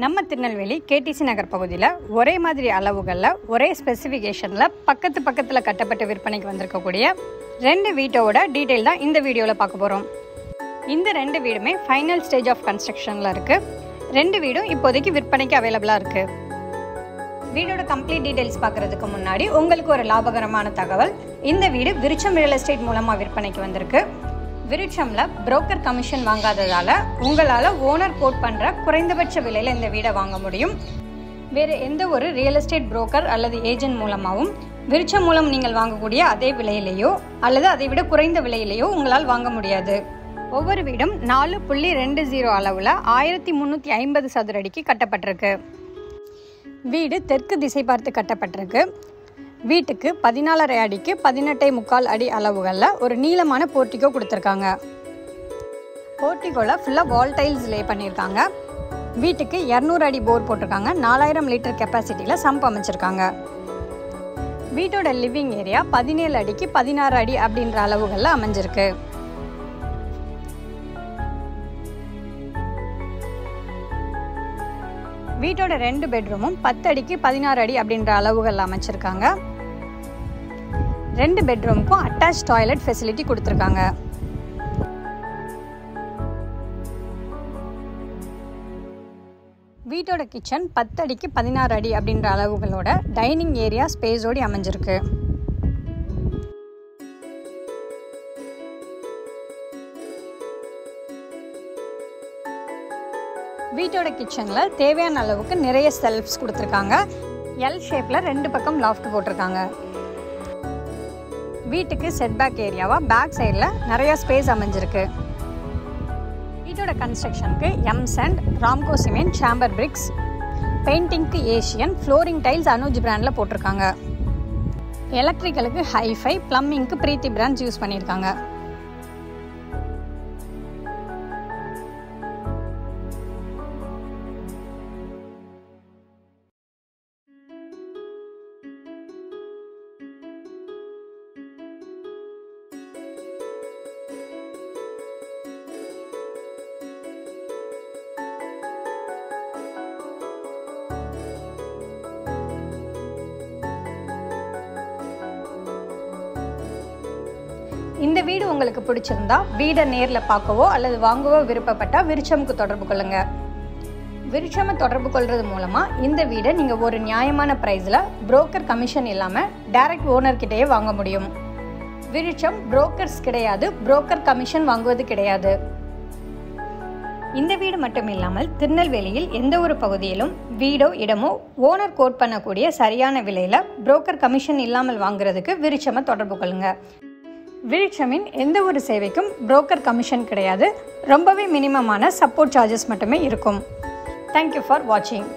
நம்ம திருநெல்வேலி கேடிசி நகர் பகுதியில் ஒரே மாதிரி அளவுகளில் ஒரே ஸ்பெசிஃபிகேஷனில் பக்கத்தில் கட்டப்பட்ட விற்பனைக்கு வந்திருக்கக்கூடிய ரெண்டு வீட்டோட டீட்டெயில் தான் இந்த வீடியோவில் பார்க்க போகிறோம். இந்த ரெண்டு வீடுமே ஃபைனல் ஸ்டேஜ் ஆஃப் கன்ஸ்ட்ரக்ஷனில் இருக்குது. ரெண்டு வீடும் இப்போதைக்கு விற்பனைக்கு அவைலபிளாக இருக்குது. வீடோட கம்ப்ளீட் டீட்டெயில்ஸ் பார்க்குறதுக்கு முன்னாடி உங்களுக்கு ஒரு லாபகரமான தகவல், இந்த வீடு விருட்சம் ரியல் எஸ்டேட் மூலமாக விற்பனைக்கு வந்திருக்கு. விருட்சமில் புரோக்கர் கமிஷன் வாங்காததால் உங்களால் ஓனர் கோட் பண்ணுற குறைந்தபட்ச விலையில் இந்த வீடை வாங்க முடியும். வேறு எந்த ஒரு ரியல் எஸ்டேட் புரோக்கர் அல்லது ஏஜென்ட் மூலமாகவும் விருட்சம் மூலம் நீங்கள் வாங்கக்கூடிய அதே விலையிலேயோ அல்லது அதை விட குறைந்த விலையிலேயோ உங்களால் வாங்க முடியாது. ஒவ்வொரு வீடும் 4.20 அளவில் 1350 சதுரடிக்கு கட்டப்பட்டிருக்கு. வீடு தெற்கு திசை பார்த்து கட்டப்பட்டிருக்கு. வீட்டுக்கு 14.5 அடிக்கு 18.25 அடி அளவுகளில் ஒரு நீளமான போர்ட்டிகோ கொடுத்துருக்காங்க. போர்ட்டிகோவில் ஃபுல்லாக வால் டைல்ஸ் லே பண்ணியிருக்காங்க. வீட்டுக்கு 200 அடி போர் போட்டிருக்காங்க. 4000 லிட்டர் கெப்பாசிட்டியில் சம்ப் அமைச்சிருக்காங்க. வீட்டோட லிவிங் ஏரியா 17 அடிக்கு 16 அடி அப்படின்ற அளவுகளில் அமைஞ்சிருக்கு. வீட்டோட 2 பெட்ரூமும் 10 அடிக்கு 16 அடி அப்படின்ற அளவுகளில் அமைச்சிருக்காங்க. 2 பெட்ரூமுக்கும் அட்டாச் டாய்லெட் ஃபெசிலிட்டி கொடுத்துருக்காங்க. வீட்டோட கிச்சன் 10 அடிக்கு 16 அடி அப்படின்ற அளவுகளோட டைனிங் ஏரியா ஸ்பேஸோடு அமைஞ்சிருக்கு. வீட்டோட கிச்சனில் தேவையான அளவுக்கு நிறைய செல்ஃப்ஸ் கொடுத்துருக்காங்க. எல் ஷேப்பில் 2 பக்கம் லாஃப்ட் போட்டிருக்காங்க. வீட்டுக்கு செட்பேக் ஏரியாவாக பேக் சைடில் நிறையா ஸ்பேஸ் அமைஞ்சிருக்கு. வீட்டோட கன்ஸ்ட்ரக்ஷனுக்கு M-Sand, Ramco cement, chamber bricks, பெயிண்டிங்க்கு ஏஷியன், ஃப்ளோரிங் டைல்ஸ் அனுஜ் பிராண்டில் போட்டிருக்காங்க. எலக்ட்ரிக்கலுக்கு Hi-Fi, ப்ளம்பிங்க்கு பிரீத்தி பிராண்ட் யூஸ் பண்ணியிருக்காங்க. இந்த வீடு உங்களுக்கு பிடிச்சிருந்தா வீடை நேரில் பார்க்கவோ அல்லது வாங்கவோ விருப்பப்பட்டால் விருட்சமுக்கு தொடர்பு கொள்ளுங்கள். விருட்சமை தொடர்பு கொள்வது மூலமாக இந்த வீடை நீங்கள் ஒரு நியாயமான ப்ரைஸில் புரோக்கர் கமிஷன் இல்லாமல் டைரக்ட் ஓனர்கிட்டயே வாங்க முடியும். விருட்சம் புரோக்கர்ஸ் கிடையாது, புரோக்கர் கமிஷன் வாங்குவது கிடையாது. இந்த வீடு மட்டும் இல்லாமல் திருநெல்வேலியில் எந்த ஒரு பகுதியிலும் வீடோ இடமோ ஓனர் கோட் பண்ணக்கூடிய சரியான விலையில் புரோக்கர் கமிஷன் இல்லாமல் வாங்குறதுக்கு விருட்சமை தொடர்பு கொள்ளுங்கள். விருட்சமின் எந்த ஒரு சேவைக்கும் புரோக்கர் கமிஷன் கிடையாது. ரொம்பவே மினிமமான சப்போர்ட் சார்ஜஸ் மட்டுமே இருக்கும். தேங்க்யூ ஃபார் வாட்சிங்.